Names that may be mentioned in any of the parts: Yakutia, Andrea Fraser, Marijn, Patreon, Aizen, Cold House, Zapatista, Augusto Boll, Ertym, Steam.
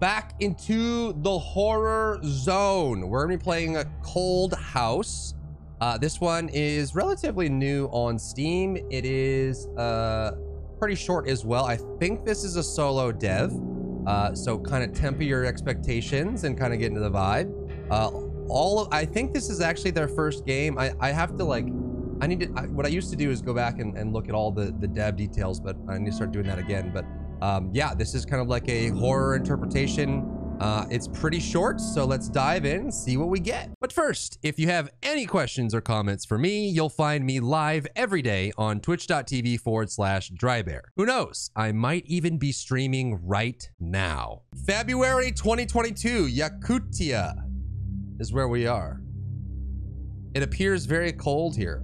back into the horror zone. We're gonna be playing a Cold House. This one is relatively new on Steam. It is pretty short as well. I think this is a solo dev, so kind of temper your expectations and kind of get into the vibe. I think this is actually their first game. I have to like, what I used to do is go back and look at all the dev details, but I need to start doing that again. But yeah, this is kind of like a horror interpretation. It's pretty short, so let's dive in and see what we get. But first, if you have any questions or comments for me, you'll find me live every day on twitch.tv/Drybear. Who knows? I might even be streaming right now. February 2022, Yakutia is where we are. It appears very cold here.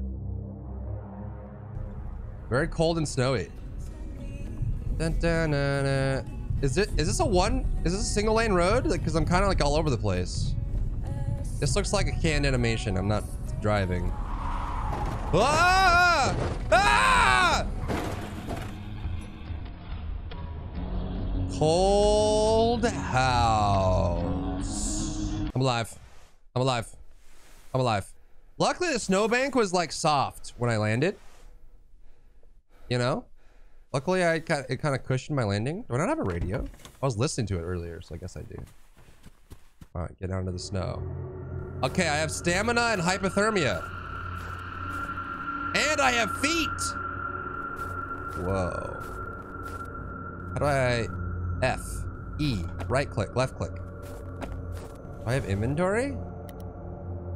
Very cold and snowy. Dun, dun, dun, dun. Is this a single lane road? Like, 'cause I'm kind of like all over the place. This looks like a canned animation. I'm not driving. Ah! Ah! Cold House. I'm alive. I'm alive. I'm alive. Luckily the snowbank was like soft when I landed, you know? Luckily, it kind of cushioned my landing. Do I not have a radio? I was listening to it earlier, so I guess I do. All right, get down to the snow. Okay, I have stamina and hypothermia. And I have feet! Whoa. How do I... F, E, right click, left click. Do I have inventory?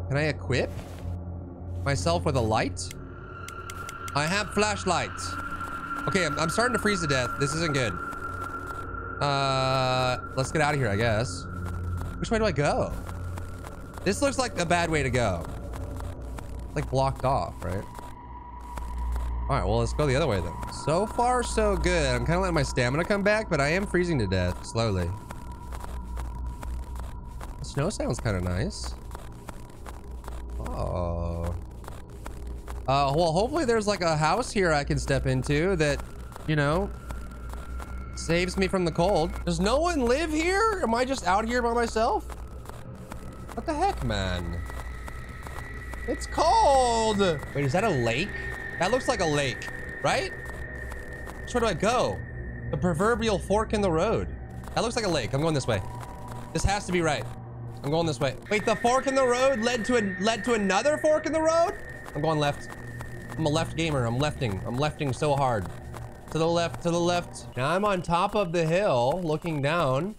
Can I equip myself with a light? I have flashlights. Okay, I'm starting to freeze to death. This isn't good. Let's get out of here, I guess. Which way do I go? This looks like a bad way to go. It's like blocked off, right? All right, well, let's go the other way then. So far, so good. I'm kind of letting my stamina come back, but I am freezing to death slowly. The snow sounds kind of nice. Oh. Well, hopefully there's like a house here I can step into that, you know, saves me from the cold. Does no one live here? Am I just out here by myself? What the heck, man? It's cold. Wait, is that a lake? That looks like a lake, right? Which way do I go? The proverbial fork in the road. That looks like a lake. I'm going this way. This has to be right. I'm going this way. Wait, the fork in the road led to another fork in the road? I'm going left. I'm a left gamer. I'm lefting so hard. To the left, to the left. Now I'm on top of the hill, looking down.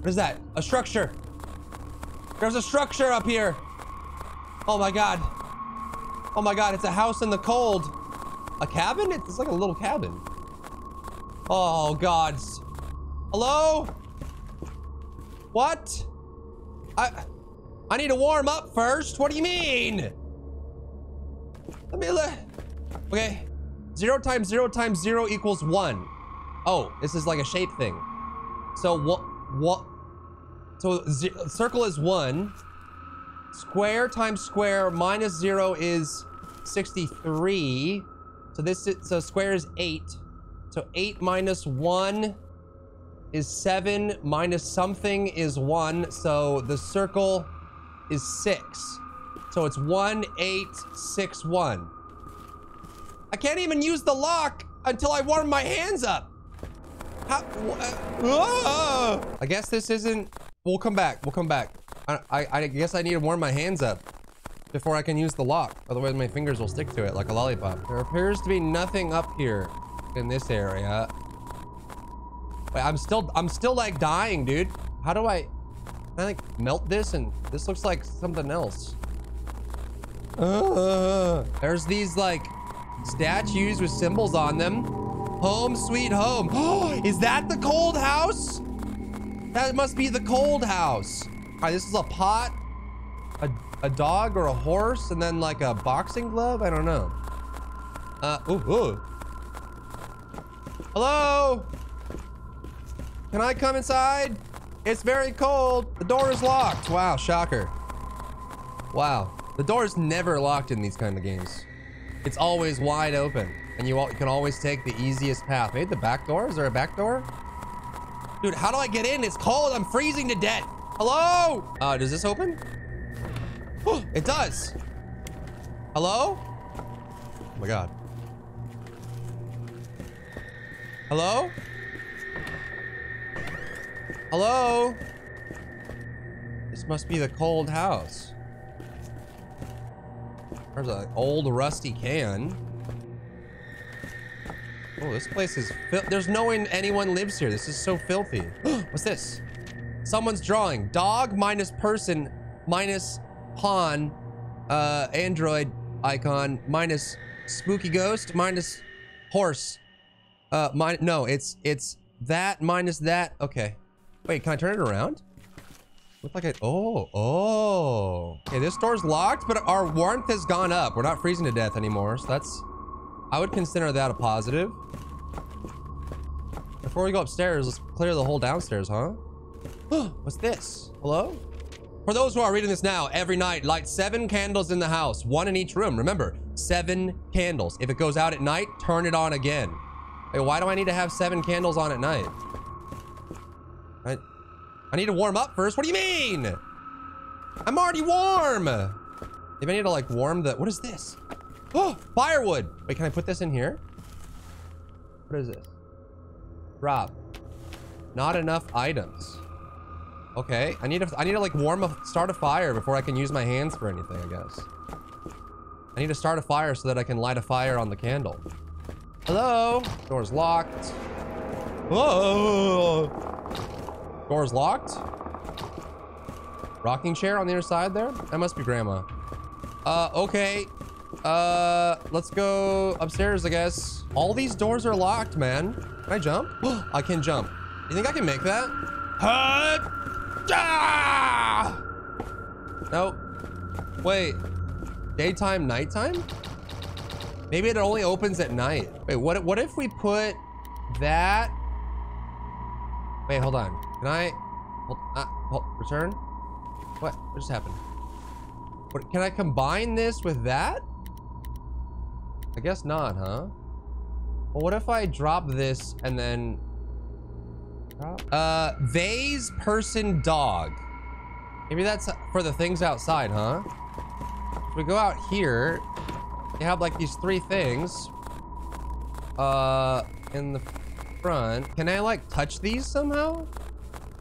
What is that? A structure. There's a structure up here. Oh my God. Oh my God, it's a house in the cold. A cabin? It's like a little cabin. Oh gods. Hello? What? I need to warm up first. What do you mean? Let me look. Okay. 0 × 0 × 0 = 1. Oh, this is like a shape thing. So what? So circle is 1. Square times square minus 0 is 63. So this is, so square is 8. So 8 - 1 is 7 minus something is 1. So the circle is 6. So it's 1, 8, 6, 1. I can't even use the lock until I warm my hands up. How, I guess this isn't, we'll come back. I guess I need to warm my hands up before I can use the lock. Otherwise my fingers will stick to it like a lollipop. There appears to be nothing up here in this area. Wait, I'm still like dying, dude. How do I, like melt this? And this looks like something else. There's these like statues with symbols on them. Home sweet home. Oh, is that the cold house? That must be the cold house. All right, this is a pot, a dog or a horse, and then like a boxing glove. I don't know. Ooh. Hello? Can I come inside? It's very cold. The door is locked. Wow, shocker. Wow. The door is never locked in these kind of games. It's always wide open, and you can always take the easiest path. Wait, the back door? Is there a back door? Dude, how do I get in? It's cold. I'm freezing to death. Hello? Does this open? Oh, it does. Hello? Oh my God. Hello? Hello? This must be the cold house. There's an old rusty can. Oh, this place is there's no way anyone lives here. This is so filthy. What's this? Someone's drawing. Dog minus person minus pawn. Android icon minus spooky ghost minus horse. No, it's that minus that. Okay. Wait, can I turn it around? Look like it. Oh, oh. Okay, this door's locked, but our warmth has gone up. We're not freezing to death anymore. So that's, I would consider that a positive. Before we go upstairs, let's clear the whole downstairs, huh? What's this? Hello? For those who are reading this now, every night, light 7 candles in the house, 1 in each room. Remember, 7 candles. If it goes out at night, turn it on again. Wait, why do I need to have 7 candles on at night? I need to warm up first. What do you mean? I'm already warm. Maybe I need to like warm the, what is this? Oh, firewood. Wait, can I put this in here? What is this? Drop. Not enough items. Okay, I need to like start a fire before I can use my hands for anything, I guess. I need to start a fire so that I can light a fire on the candle. Hello? Door's locked. Whoa. Door's locked. Rocking chair on the other side there. That must be grandma. Okay. Let's go upstairs, I guess. All these doors are locked, man. Can I jump? I can jump. You think I can make that? Ah! Nope. Wait. Daytime, nighttime? Maybe it only opens at night. Wait, what if we put that? Wait, hold on. Can I return? What just happened? What, can I combine this with that? I guess not, huh? Well, what if I drop this and then vase person dog? Maybe that's for the things outside, huh? If we go out here, you have like these 3 things in the front. Can I like touch these somehow?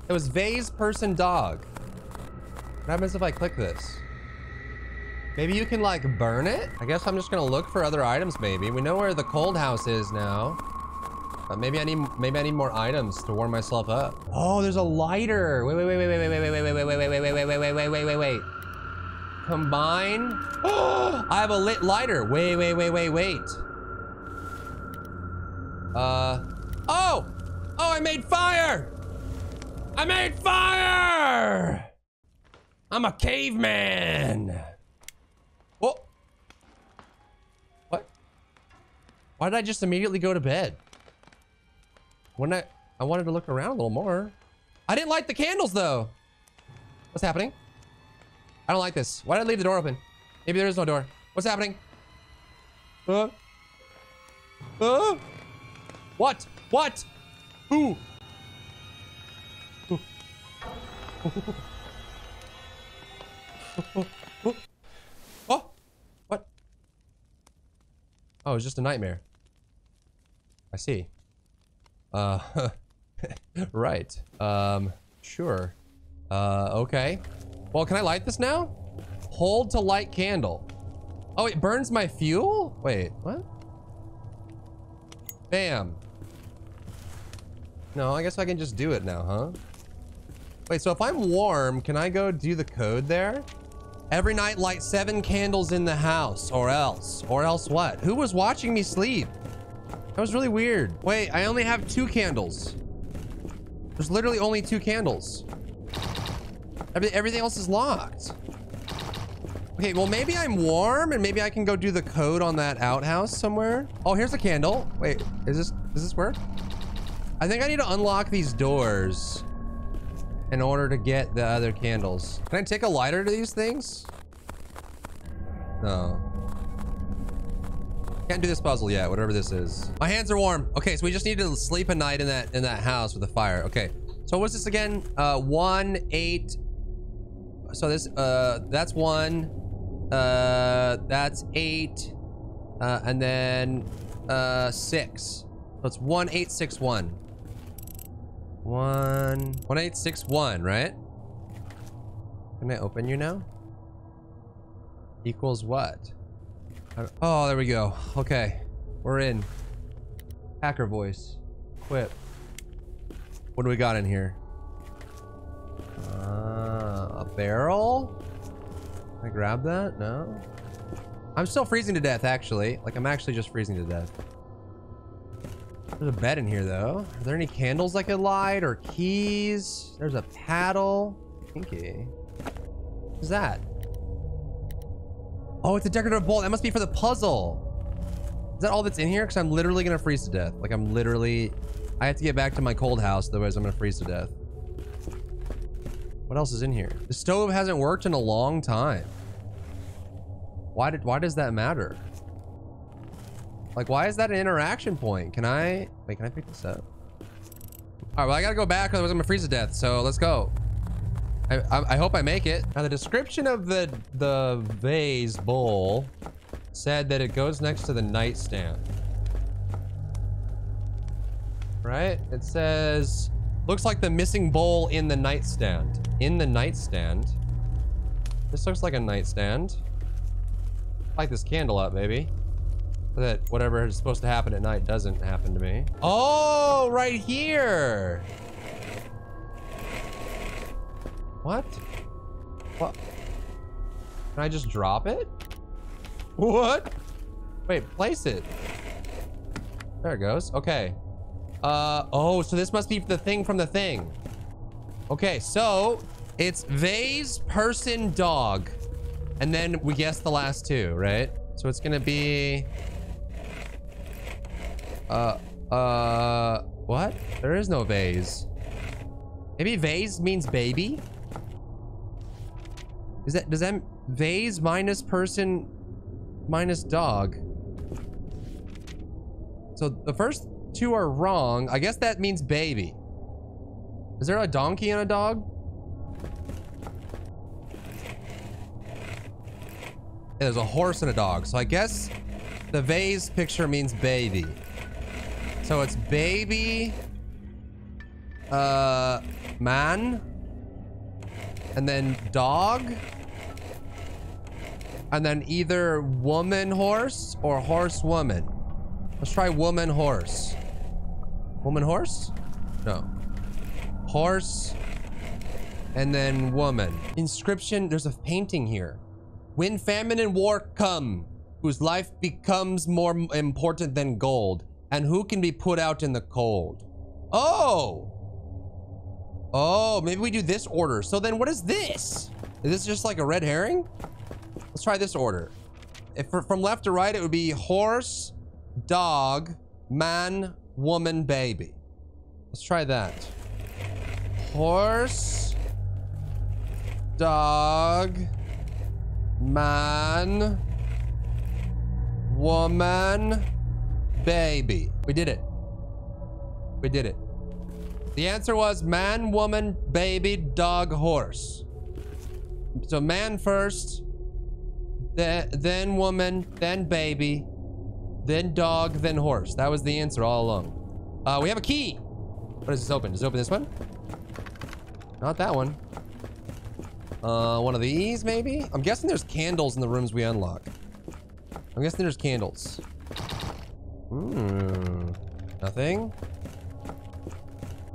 It was vase, person, dog. What happens if I click this? Maybe you can like burn it? I guess I'm just gonna look for other items maybe. We know where the cold house is now. But maybe I need more items to warm myself up. Oh, there's a lighter. Wait. Combine. Oh, I have a lit lighter. Wait. Oh, I made fire. I made fire! I'm a caveman! Whoa. What? Why did I just immediately go to bed? When I wanted to look around a little more. I didn't light the candles though! What's happening? I don't like this. Why did I leave the door open? Maybe there is no door. What's happening? What? What? Who? Oh, what? Oh, it's just a nightmare. I see. Right. Sure. Okay. Well, can I light this now? Hold to light candle. Oh, it burns my fuel? Wait, what? Bam. No, I guess I can just do it now, huh? Wait, so if I'm warm, can I go do the code there? Every night, light 7 candles in the house, or else. Or else what? Who was watching me sleep? That was really weird. Wait, I only have 2 candles. There's literally only 2 candles. Everything else is locked. Okay, well, maybe I'm warm and maybe I can go do the code on that outhouse somewhere. Oh, here's a candle. Wait, does this work? I think I need to unlock these doors in order to get the other candles. Can I take a lighter to these things? No. Can't do this puzzle yet, whatever this is. My hands are warm. Okay, so we just need to sleep a night in that house with a fire. Okay, So what's this again? 1, 8. So this, that's 1. That's 8. And then 6. So it's 1, 8, 6, 1. 1, 1, 8, 6, 1, right? Can I open you now? Equals what? Oh, there we go. Okay. We're in. Hacker voice. Quip. What do we got in here? A barrel? Can I grab that? No. I'm still freezing to death, actually. Like, I'm actually just freezing to death. There's a bed in here, though. Are there any candles I could light? Or keys? There's a paddle. Pinky. What's that? Oh, it's a decorative bowl. That must be for the puzzle. Is that all that's in here? Because I'm literally going to freeze to death. Like, I'm literally... I have to get back to my cold house. Otherwise, I'm going to freeze to death. What else is in here? The stove hasn't worked in a long time. Why does that matter? Like, why is that an interaction point? Can I... Wait, can I pick this up? All right, well, I got to go back. Otherwise, I'm going to freeze to death. So, let's go. I hope I make it. Now, the description of the vase bowl said that it goes next to the nightstand. Right? It says, looks like the missing bowl in the nightstand. In the nightstand. This looks like a nightstand. Light this candle up, baby. So that whatever is supposed to happen at night doesn't happen to me. Oh, right here. What? What? Can I just drop it? What? Wait, place it. There it goes. Okay. Oh, so this must be the thing from the thing. Okay, so it's vase, person, dog. And then we guess the last two, right? So it's gonna be... what? There is no vase. Maybe vase means baby? Is that, does that vase minus person minus dog? So the first two are wrong. I guess that means baby. Is there a donkey and a dog? Yeah, there's a horse and a dog. So I guess the vase picture means baby. So it's baby, man, and then dog. And then either woman horse or horse woman. Let's try woman horse. Woman horse? No. Horse. And then woman. Inscription. There's a painting here. When famine and war come, whose life becomes more important than gold, and who can be put out in the cold. Oh! Oh, maybe we do this order. So then what is this? Is this just like a red herring? Let's try this order. If from left to right, it would be horse, dog, man, woman, baby. Let's try that. Horse, dog, man, woman, baby. We did it. We did it. The answer was man, woman, baby, dog, horse. So man first, then woman, then baby, then dog, then horse. That was the answer all along. We have a key. What does this open? Does it open this one? Not that one. One of these maybe? I'm guessing there's candles in the rooms we unlock. I'm guessing there's candles. Hmm. Nothing.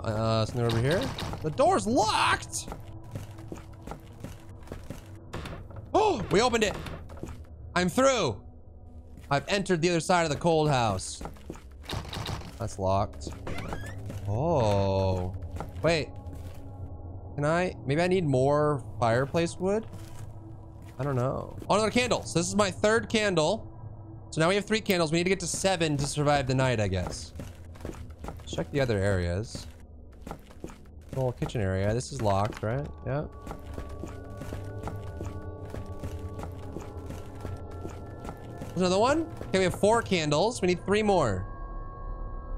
Something over here. The door's locked! Oh, we opened it! I'm through! I've entered the other side of the cold house. That's locked. Oh. Wait. Can I? Maybe I need more fireplace wood? I don't know. Oh, another candle. So this is my third candle. So now we have 3 candles. We need to get to 7 to survive the night, I guess. Let's check the other areas. Whole kitchen area. This is locked, right? Yeah. There's another one. Okay, we have 4 candles. We need 3 more.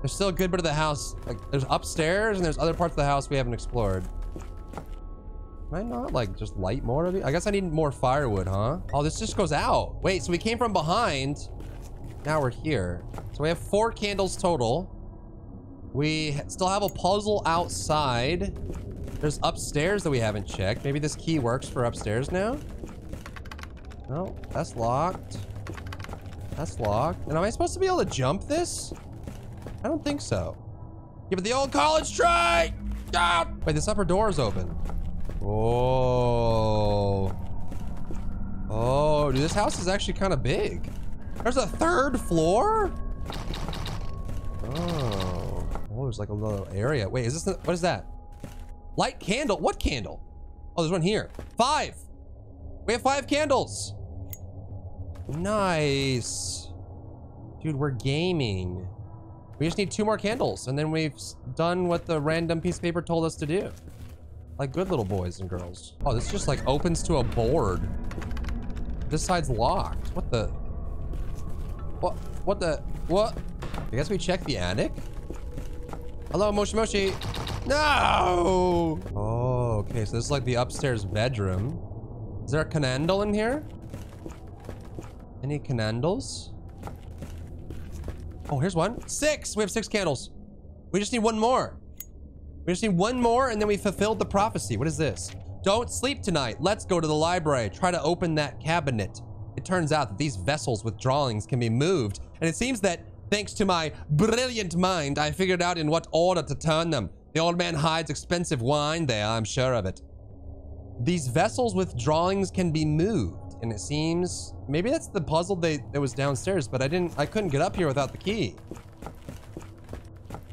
There's still a good bit of the house. Like, there's upstairs and there's other parts of the house we haven't explored. Can I not, like, just light more of it? I guess I need more firewood, huh? Oh, this just goes out. Wait, so we came from behind. Now we're here. So we have 4 candles total. We still have a puzzle outside. There's upstairs that we haven't checked. Maybe this key works for upstairs now? No, that's locked. That's locked. And am I supposed to be able to jump this? I don't think so. Give it the old college try! Ah! Wait, this upper door is open. Oh. Oh, dude, this house is actually kind of big. There's a 3rd floor? Oh. Oh, there's like a little area. Wait, is this, what is that? Light candle, what candle? Oh, there's one here. 5. We have 5 candles. Nice. Dude, we're gaming. We just need 2 more candles and then we've done what the random piece of paper told us to do. Like good little boys and girls. Oh, this just like opens to a board. This side's locked. What the? What the? What? I guess we check the attic. Hello, Moshi Moshi. No! Oh, okay. So this is like the upstairs bedroom. Is there a candle in here? Any candles? Oh, here's one. 6! We have 6 candles. We just need 1 more. We just need 1 more and then we fulfilled the prophecy. What is this? Don't sleep tonight. Let's go to the library. Try to open that cabinet. It turns out that these vessels with drawings can be moved. And it seems that thanks to my brilliant mind, I figured out in what order to turn them. The old man hides expensive wine there. I'm sure of it. These vessels with drawings can be moved. And it seems maybe that's the puzzle that was downstairs, but I couldn't get up here without the key.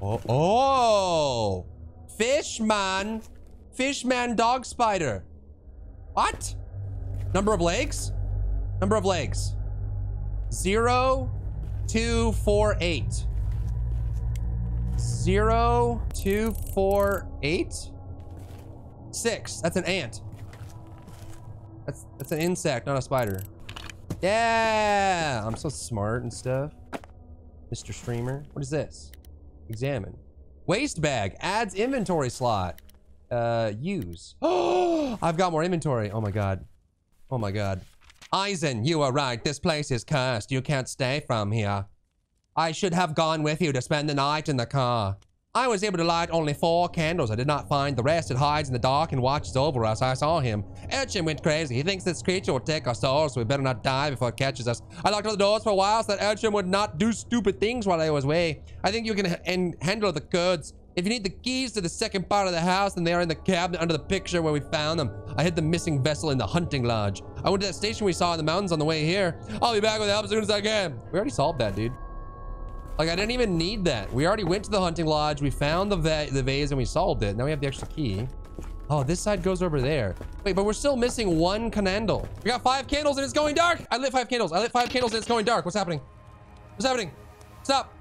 Oh, Fishman! Fishman dog spider. What? Number of legs? Number of legs. 0, 2, 4, 8. 0, 2, 4, 8. 6. That's an ant. That's an insect, not a spider. Yeah! I'm so smart and stuff. Mr. Streamer. What is this? Examine. Waste bag. Adds inventory slot. Use. Oh! I've got more inventory. Oh my god. Oh my god. Aizen, you are right. This place is cursed. You can't stay from here. I should have gone with you to spend the night in the car. I was able to light only 4 candles. I did not find the rest. It hides in the dark and watches over us. I saw him. Ertym went crazy. He thinks this creature will take our souls, so we better not die before it catches us. I locked all the doors for a while so that Ertym would not do stupid things while I was away. I think you can handle the goods. If you need the keys to the second part of the house, then they are in the cabinet under the picture where we found them. I hid the missing vessel in the hunting lodge. I went to that station we saw in the mountains on the way here. I'll be back with help as soon as I can. We already solved that, dude. Like, I didn't even need that. We already went to the hunting lodge. We found the vase and we solved it. Now we have the extra key. Oh, this side goes over there. Wait, but we're still missing 1 candle. We got 5 candles and it's going dark. I lit 5 candles. I lit 5 candles and it's going dark. What's happening? What's happening? Stop.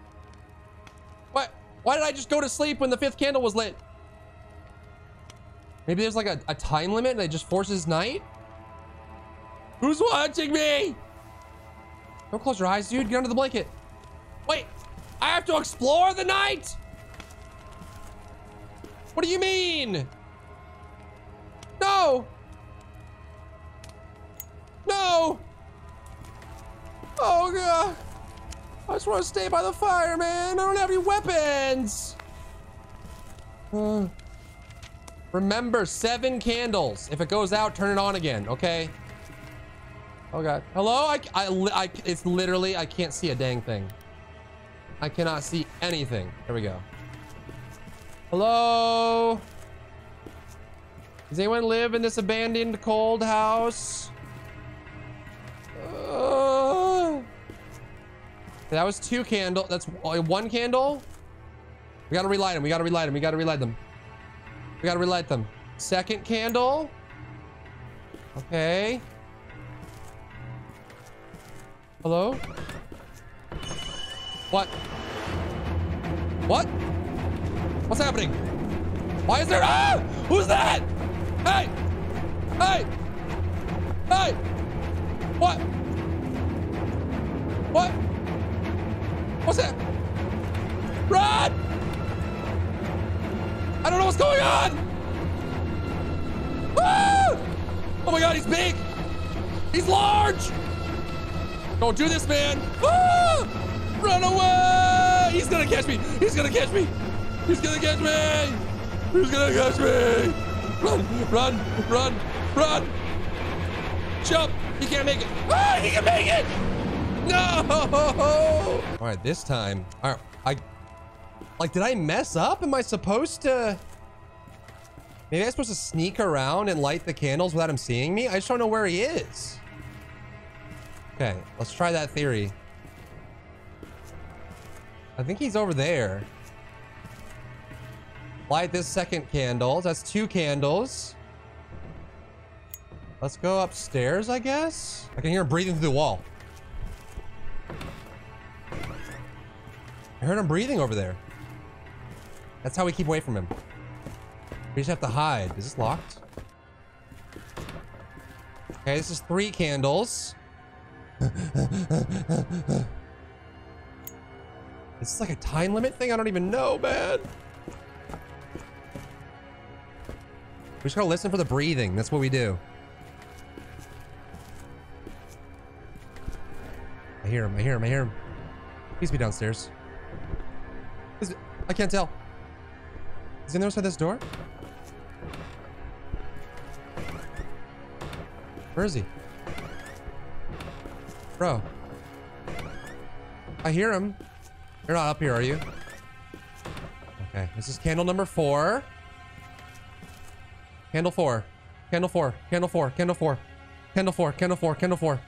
What? Why did I just go to sleep when the 5th candle was lit? Maybe there's like a time limit and it just forces night? Who's watching me? Don't close your eyes, dude. Get under the blanket. Wait. I have to explore the night? What do you mean? No. No. Oh, God. I just want to stay by the fire, man. I don't have any weapons. Remember, 7 candles. If it goes out, turn it on again, okay? Oh, God. Hello? It's literally, I can't see a dang thing. I cannot see anything. There we go. Hello? Does anyone live in this abandoned cold house? That was 2 candles. That's 1 candle. We gotta relight them. We gotta relight them. We gotta relight them. We gotta relight them. 2nd candle. Okay. Hello? What? What? What's happening? Why is there? Ah! Who's that? Hey! Hey! Hey! What? What? What's that? Run! I don't know what's going on! Woo! Oh my God, he's big! He's large! Don't do this, man! Woo! Run away! He's gonna catch me! He's gonna catch me! He's gonna catch me! He's gonna catch me! Run! Run! Run! Run! Jump! He can't make it! Ah! He can make it! No! All right, this time. All right, did I mess up? Am I supposed to? Maybe I'm supposed to sneak around and light the candles without him seeing me? I just don't know where he is. Okay, let's try that theory. I think he's over there. Light this second candle. That's two candles. Let's go upstairs, I guess. I can hear him breathing through the wall. I heard him breathing over there. That's how we keep away from him. We just have to hide. Is this locked? Okay, this is three candles. Is this like a time limit thing? I don't even know, man. We just gotta listen for the breathing. That's what we do. I hear him. I hear him. I hear him. Please be downstairs. I can't tell. Is he on the other side of this door? Where is he? Bro. I hear him. You're not up here, are you? Okay. This is candle number 4. Candle 4. Candle 4. Candle 4. Candle 4. Candle 4. Candle 4. Candle 4.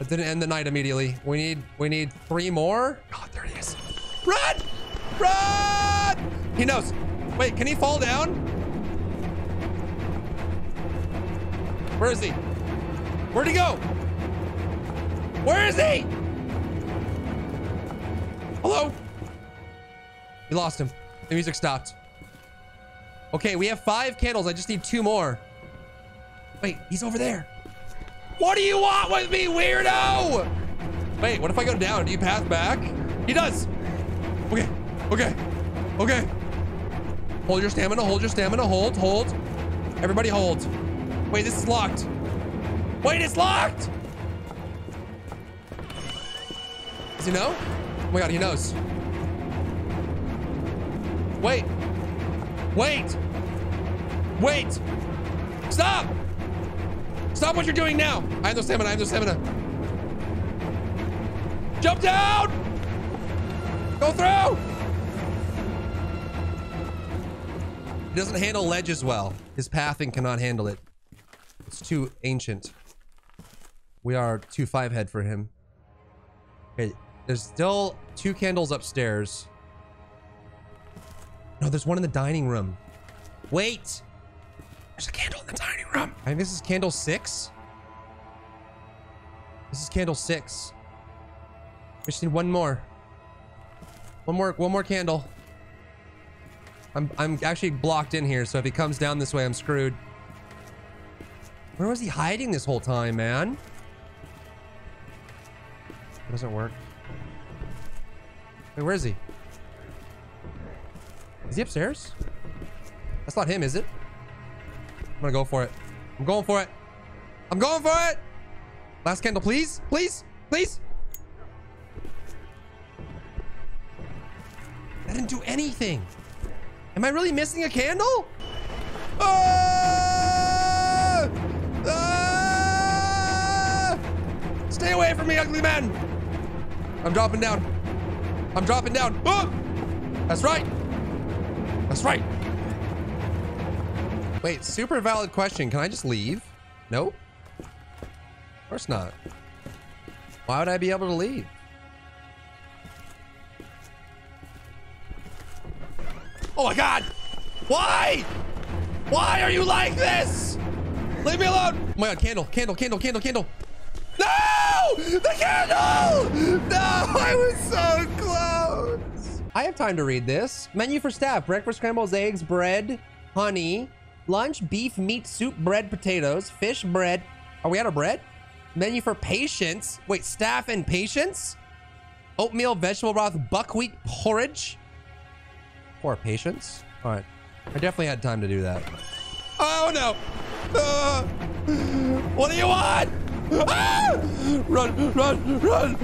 That didn't end the night immediately. We need 3 more. God, there he is. Run! Run! He knows. Wait, can he fall down? Where is he? Where'd he go? Where is he? Hello? We lost him. The music stopped. Okay, we have 5 candles. I just need 2 more. Wait, he's over there. What do you want with me, weirdo? Wait, what if I go down? Do you path back? He does. Okay, okay, okay. Hold your stamina, hold your stamina. Hold, hold. Everybody hold. Wait, this is locked. Wait, it's locked! Does he know? Oh my God, he knows. Wait. Wait. Wait. Stop! Stop what you're doing now. I have no stamina, I have no stamina. Jump down! Go through! He doesn't handle ledges well. His pathing cannot handle it. It's too ancient. We are too 5-head for him. Okay, there's still 2 candles upstairs. No, there's one in the dining room. Wait! There's a candle in the dining room. I think this is candle 6. This is candle 6. We just need 1 more. One more candle. I'm actually blocked in here, so if he comes down this way, I'm screwed. Where was he hiding this whole time, man? It doesn't work. Wait, where is he? Is he upstairs? That's not him, is it? I'm gonna go for it. I'm going for it. I'm going for it! Last candle, please. Please. Please. I didn't do anything. Am I really missing a candle? Ah! Ah! Stay away from me, ugly man. I'm dropping down. I'm dropping down. Ah! That's right. That's right. Wait, super valid question. Can I just leave? Nope. Of course not. Why would I be able to leave? Oh my God! Why? Why are you like this? Leave me alone! Oh my God, candle, candle, candle, candle, candle. No! The candle! No, I was so close. I have time to read this. Menu for staff, breakfast, scrambles, eggs, bread, honey, lunch, beef, meat, soup, bread, potatoes, fish, bread. Are we out of bread? Menu for patients. Wait, staff and patients? Oatmeal, vegetable broth, buckwheat porridge. Poor patience. All right. I definitely had time to do that. Oh, no. What do you want? Ah! Run, run, run.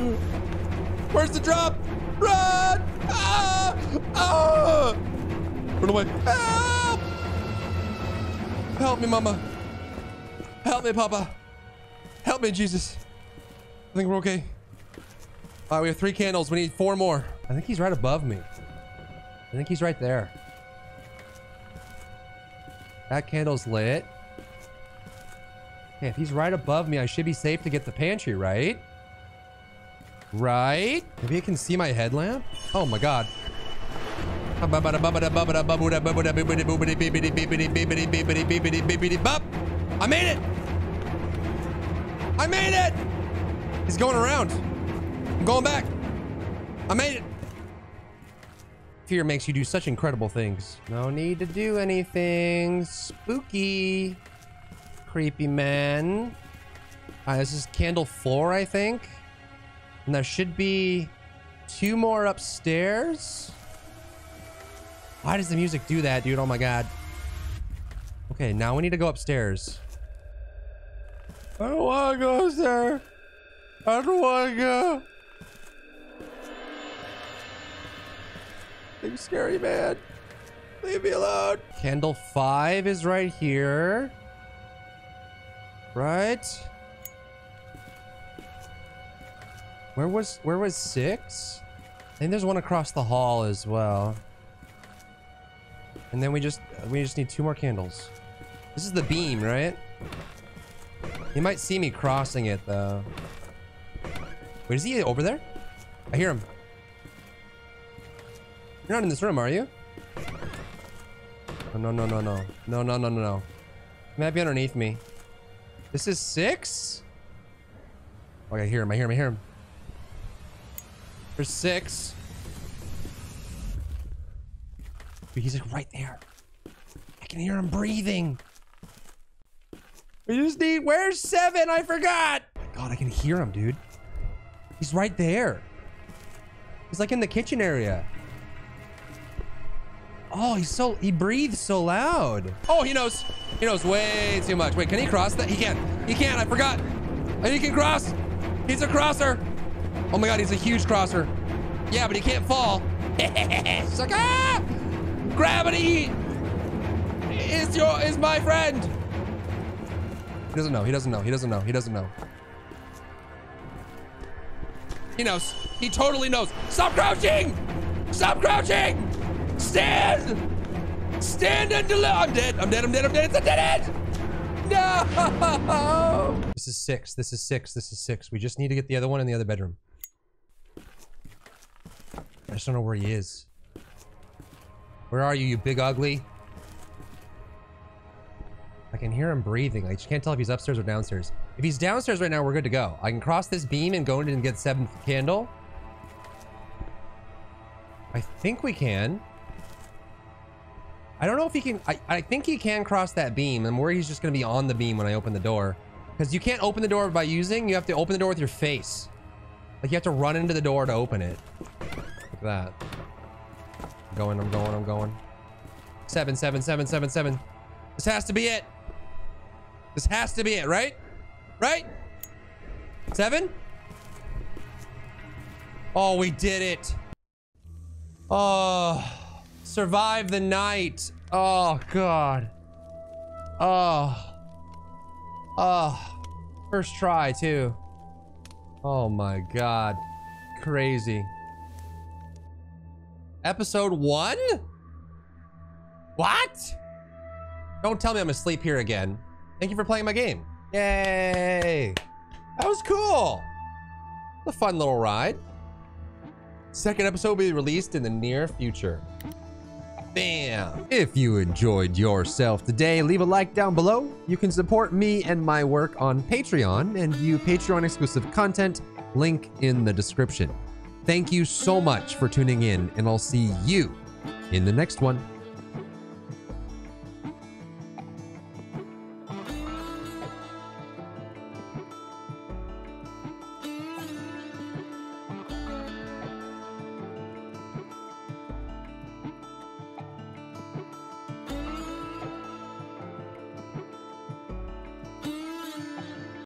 Where's the drop? Run. Ah! Ah! Run away. Help. Help me, Mama. Help me, Papa. Help me, Jesus. I think we're okay. All right, we have 3 candles. We need 4 more. I think he's right above me. I think he's right there. That candle's lit. Hey, if he's right above me, I should be safe to get the pantry, right? Right? Maybe I can see my headlamp? Oh my God. I made it! I made it! He's going around. I'm going back. I made it. Fear makes you do such incredible things. No need to do anything spooky. Creepy man. This is candle 4, I think. And there should be 2 more upstairs. Why does the music do that, dude? Oh my God. Okay, now we need to go upstairs. I don't want to go upstairs. I don't want to go. Big scary man. Leave me alone. Candle 5 is right here. Right? Where was 6? I think there's one across the hall as well. And then we just need 2 more candles. This is the beam, right? You might see me crossing it though. Wait, is he over there? I hear him. You're not in this room, are you? Oh, no, no, no, no. No, no, no, no, no. He might be underneath me. This is 6? Oh, I hear him, I hear him, I hear him. There's 6. Dude, he's like right there. I can hear him breathing. We just need, where's 7? I forgot. God, I can hear him, dude. He's right there. He's like in the kitchen area. Oh, he breathes so loud. Oh, he knows way too much. Wait, can he cross that? He can, I forgot. He can cross. He's a crosser. Oh my God, he's a huge crosser. Yeah, but he can't fall. It's like, ah! Gravity is my friend. He doesn't know, he doesn't know. He knows, he totally knows. Stop crouching! Stop crouching! Stand! Stand and deliver! I'm dead. It's a dead end! No! This is six. We just need to get the other one in the other bedroom. I just don't know where he is. Where are you, you big ugly? I can hear him breathing. I just can't tell if he's upstairs or downstairs. If he's downstairs right now, we're good to go. I can cross this beam and go in and get 7th candle. I think we can. I don't know if he can. I think he can cross that beam. I'm worried he's just going to be on the beam when I open the door. Because you can't open the door by using. You have to open the door with your face. Like you have to run into the door to open it. Like that. I'm going. 7. This has to be it. This has to be it, right? Right? 7? Oh, we did it. Oh, survive the night. Oh, God. Oh, first try too. Oh my God. Crazy. Episode 1? What? Don't tell me I'm asleep here again. Thank you for playing my game. Yay. That was cool. A fun little ride. 2nd episode will be released in the near future. Bam! If you enjoyed yourself today, leave a like down below. You can support me and my work on Patreon and view Patreon exclusive content. Link in the description. Thank you so much for tuning in, and I'll see you in the next one.